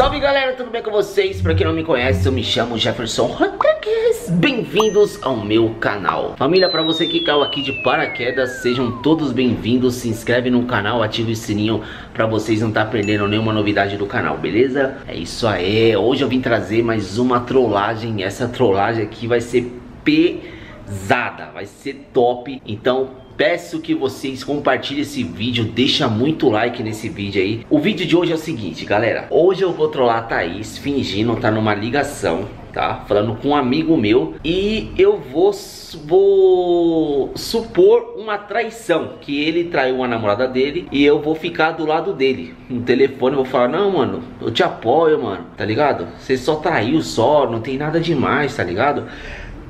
Salve galera, tudo bem com vocês? Pra quem não me conhece, eu me chamo Jefferson Rodrigues. Bem-vindos ao meu canal. Família, pra você que caiu aqui de paraquedas, sejam todos bem-vindos. Se inscreve no canal, ative o sininho pra vocês não estar perdendo nenhuma novidade do canal, beleza? É isso aí, hoje eu vim trazer mais uma trollagem. Essa trollagem aqui vai ser pesada, vai ser top. Então peço que vocês compartilhem esse vídeo, deixa muito like nesse vídeo aí. O vídeo de hoje é o seguinte, galera. Hoje eu vou trollar a Thaís fingindo estar numa ligação, tá? Falando com um amigo meu. E eu vou supor uma traição, que ele traiu a namorada dele e eu vou ficar do lado dele. No telefone eu vou falar: não, mano, eu te apoio, mano, tá ligado? Você só traiu, não tem nada demais, tá ligado?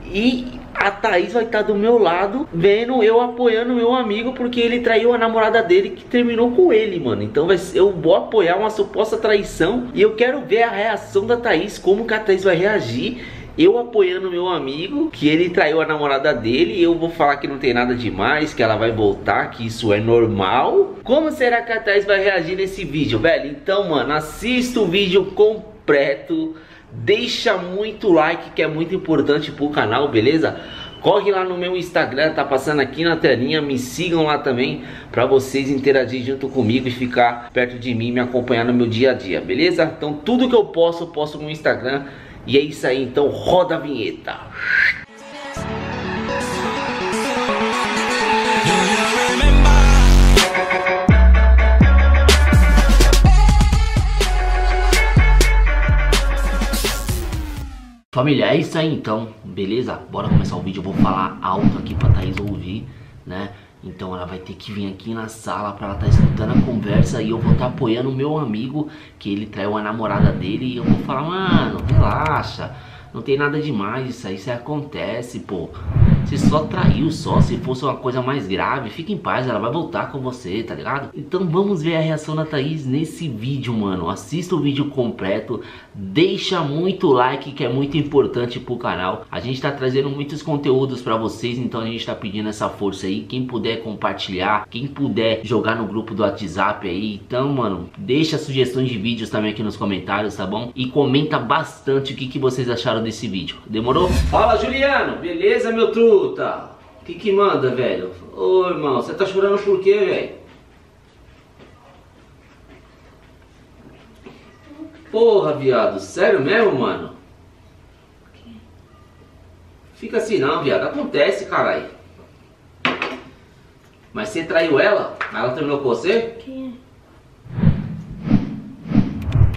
E a Thaís vai estar do meu lado, vendo eu apoiando meu amigo, porque ele traiu a namorada dele que terminou com ele, mano. Então eu vou apoiar uma suposta traição e eu quero ver a reação da Thaís, como que a Thaís vai reagir. Eu apoiando meu amigo, que ele traiu a namorada dele, e eu vou falar que não tem nada demais, que ela vai voltar, que isso é normal. Como será que a Thaís vai reagir nesse vídeo, velho? Então, mano, assista o vídeo completo. Deixa muito like, que é muito importante pro canal, beleza? Corre lá no meu Instagram, tá passando aqui na telinha. Me sigam lá também, pra vocês interagirem junto comigo e ficar perto de mim, me acompanhar no meu dia a dia, beleza? Então tudo que eu posto no Instagram. E é isso aí, então roda a vinheta. Família, é isso aí então, beleza? Bora começar o vídeo. Eu vou falar alto aqui pra Thaís ouvir, né? Então ela vai ter que vir aqui na sala pra ela estar escutando a conversa. E eu vou estar apoiando o meu amigo, que ele traiu a namorada dele. E eu vou falar: mano, relaxa, não tem nada demais, isso aí acontece, pô. Você só traiu, se fosse uma coisa mais grave, fica em paz, ela vai voltar com você, tá ligado? Então vamos ver a reação da Thaís nesse vídeo, mano. Assista o vídeo completo, deixa muito like, que é muito importante pro canal. A gente tá trazendo muitos conteúdos pra vocês, então a gente tá pedindo essa força aí. Quem puder compartilhar, quem puder jogar no grupo do WhatsApp aí. Então, mano, deixa sugestões de vídeos também aqui nos comentários, tá bom? E comenta bastante o que vocês acharam desse vídeo, demorou? Fala, Juliano! Beleza, meu truque? Puta, que manda, velho? Ô, irmão, você tá chorando por quê, velho? Porra, viado, sério mesmo, mano? Fica assim não, viado, acontece, caralho. Mas você traiu ela? Ela terminou com você? Quem é?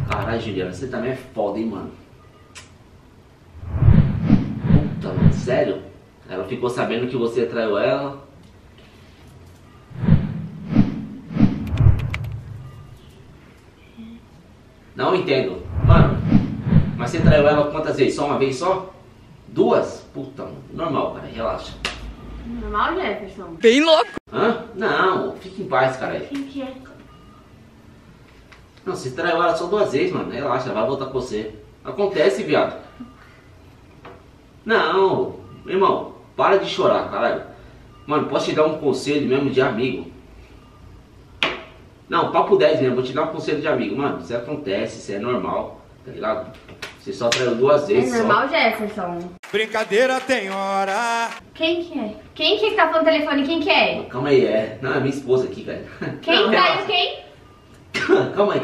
Caralho, Juliana, você também é foda, hein, mano? Puta, mano, sério? Ela ficou sabendo que você traiu ela? Não entendo. Mano, mas você traiu ela quantas vezes? Só uma vez só? Duas? Puta, normal, cara. Relaxa. Normal, Jefferson? Bem louco. Hã? Não, fica em paz, cara. Que é? Não, você traiu ela só duas vezes, mano. Relaxa, ela vai voltar com você. Acontece, viado. Não, irmão. Para de chorar, caralho. Mano, posso te dar um conselho mesmo de amigo? Não, papo 10 mesmo, vou te dar um conselho de amigo. Mano, isso acontece, isso é normal, tá ligado? Você só traiu duas vezes. É normal, Jefferson. Brincadeira tem hora. Quem que é? Quem que tá falando no telefone? Quem que é? Calma aí, é. Não, é minha esposa aqui, cara. Quem traiu quem? Calma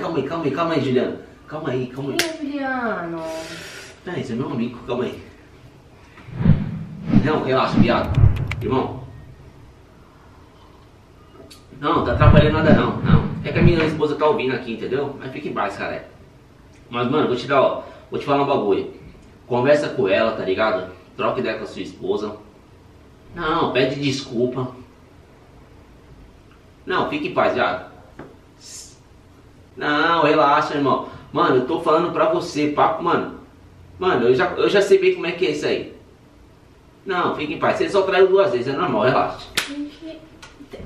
aí, Juliano. Calma aí. Quem é Juliano? Não, esse é meu amigo, calma aí. Não, relaxa, viado. Irmão. Não tá atrapalhando nada, não. É que a minha esposa tá ouvindo aqui, entendeu? Mas fica em paz, cara. Mas, mano, vou te falar um bagulho. Conversa com ela, tá ligado? Troca ideia com a sua esposa. Não, pede desculpa. Não, fica em paz, viado. Não, relaxa, irmão. Mano, eu tô falando pra você, papo, mano. Mano, eu já sei bem como é que é isso aí. Não, fica em paz. Você só traiu duas vezes, é normal, relaxa.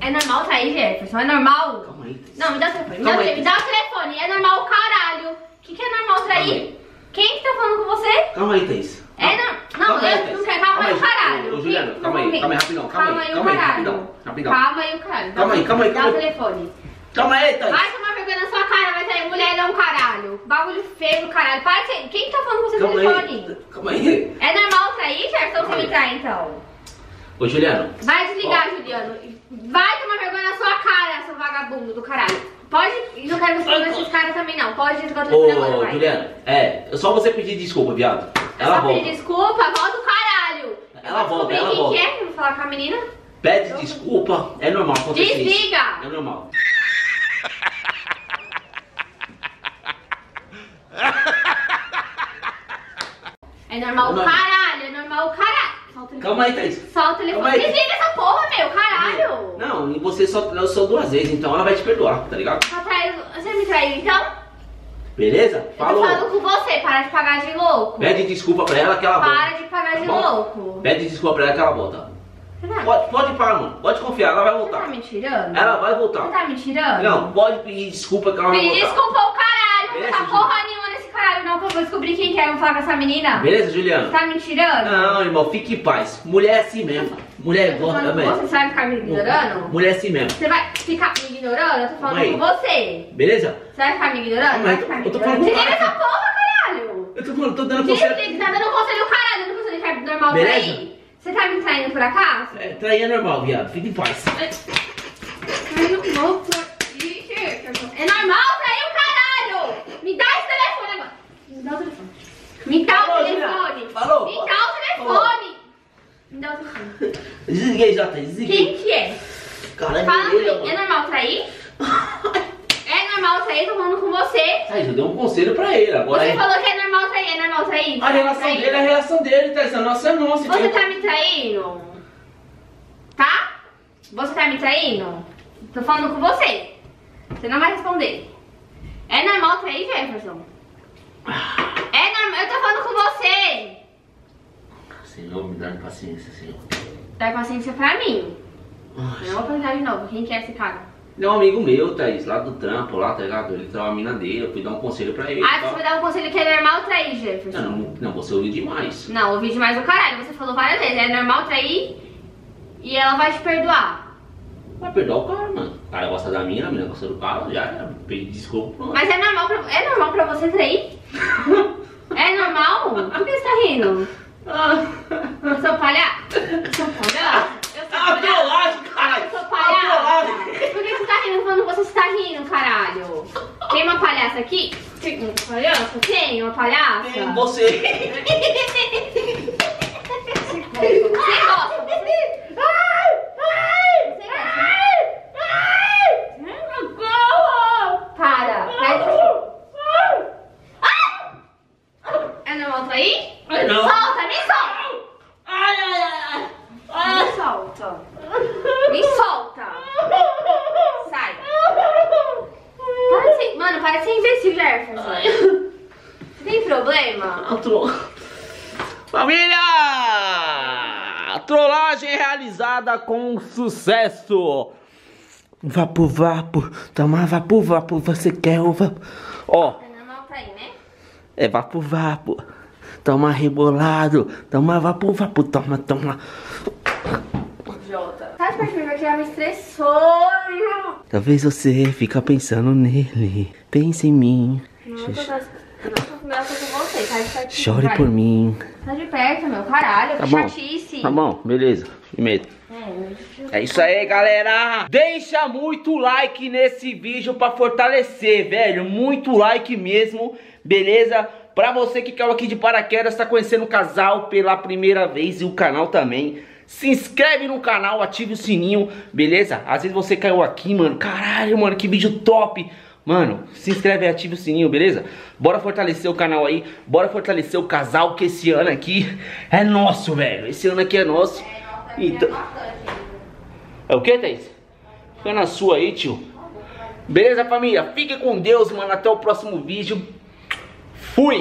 É normal trair, Jefferson? É normal? Calma aí. Não, me dá o telefone. Me dá o telefone. É normal, caralho. Que é normal trair? Quem que tá falando com você? Calma aí, Thaís. É normal. Não, eu não quero. Calma aí, caralho. Juliano, calma aí, rapidão. Calma aí, rapidão. Calma aí, caralho. Calma aí, calma aí. Me dá o telefone. Calma aí, Thaís. Vai tomar vergonha na sua cara, vai sair. mulher é um caralho. Bagulho feio do caralho. Para de... Quem tá falando com você no telefone? Calma aí. É normal trair, Jefferson? Você me trai, então. Ô, Juliano. Vai desligar, ó. Juliano. Vai tomar vergonha na sua cara, seu vagabundo do caralho. Pode... Não quero que você não esses caras também, não. Pode desligar o telefone, vai. Ô, Juliano. É só você pedir desculpa, viado. Ela volta. Só pedir desculpa, volta o caralho. Ela volta, ela volta. Descobri quem é, vou falar com a menina. Pede desculpa. É normal acontecer isso. Desliga. É normal. É normal o caralho, é normal o caralho. Calma aí, Thaís. Só o telefone. Desliga essa porra, meu, caralho. Não, e você só traiu só duas vezes, então ela vai te perdoar, tá ligado? Só traiu, você me traiu, então? Beleza? Falou. Eu falo com você, para de pagar de louco. Pede desculpa pra ela que ela volta. Para de pagar de louco. Pede desculpa pra ela que ela volta. Pode parar, mano. Pode confiar, ela vai voltar. Você tá me tirando? Ela vai voltar. Você tá me tirando? Não, pode pedir desculpa que ela vai voltar. Pedir desculpa o caralho, não tá porra nenhuma nesse caralho, não, que eu vou descobrir quem quer falar com essa menina. Beleza, Juliano? Você tá me tirando? Não, irmão, fique em paz. Mulher é assim mesmo. Mulher gosta também. Você vai ficar me ignorando? Mulher é assim mesmo. Você vai ficar me ignorando? Eu tô falando com você. Beleza? Você vai ficar me ignorando? Vai ficar me ignorando. Desliga essa porra, caralho. Eu tô falando, tô dando conselho. Desliga, tá dando conselho, caralho. Eu não consigo deixar normal pra aí. Você tá me traindo por acaso? É, trair é normal, viado. Fica em paz. É normal trair, é normal trair o caralho! Me dá esse telefone agora. Me dá o telefone. Me dá o telefone. Falou. Me dá o telefone. Me dá o telefone. Desliguei já, desliguei. Quem que é? Caralho, fala pra mim, é normal trair? É normal trair? Tô falando com você. Thaís, eu dei um conselho pra ele agora. Você falou que é normal trair, é normal trair? A relação dele é a relação dele, Thaís, a nossa é nossa. Você tá me traindo? Tá? Você tá me traindo? Tô falando com você. Você não vai responder. É normal trair, Jefferson? É normal, eu tô falando com você. Senhor, me dá paciência, Senhor. Dá paciência pra mim. Nossa. Eu não vou perguntar de novo, quem quer esse cara? Ele é um amigo meu, Thaís, lá do trampo, lá, tá ligado? Ele traiu a mina dele, eu fui dar um conselho pra ele. Ah, você foi dar um conselho que é normal trair, Jefferson? Não, você ouviu demais. Não, ouvi demais o caralho, você falou várias vezes, é normal trair e ela vai te perdoar. Vai perdoar o cara, mano. O cara gosta da mina, a mina gosta do cara, já pedi desculpa. Mano. Mas é normal pra você trair? É normal? Por que você tá rindo? Eu sou palhaço. Eu sou palhaço. Caralho, tem uma palhaça aqui? Tem uma palhaça? Tem uma palhaça? Tem você! Você gosta? Para! É normal trair? Não! Solta! Me solta! Me solta! Me solta! Sai! Mano, parece ser imbecil, Jefferson. Você tem problema? Família! Trollagem realizada com sucesso. Vapo, vapo. Toma vapo, vapo. Você quer o vapo? Ó. É normal pra ir, né? É vapo, vapo. Toma rebolado. Toma vapo, vapo. Toma, toma. Jota. Tá de perto de mim, já me estressou. Talvez você fica pensando nele. Pense em mim. Não tô com você. Tá de perto. Chore por mim. Tá de perto, meu caralho. Tá bom. Chatice. Tá bom, beleza. Medo. É isso aí, galera. Deixa muito like nesse vídeo pra fortalecer, velho. Muito like mesmo, beleza? Pra você que caiu aqui de paraquedas, tá conhecendo o casal pela primeira vez e o canal também. Se inscreve no canal, ative o sininho, beleza? Às vezes você caiu aqui, mano. Caralho, mano, que vídeo top. Mano, se inscreve e ative o sininho, beleza? Bora fortalecer o canal aí. Bora fortalecer o casal, que esse ano aqui é nosso, velho. Esse ano aqui é nosso. Então... É o que, Thaís? Fica na sua aí, tio. Beleza, família? Fique com Deus, mano. Até o próximo vídeo. Fui!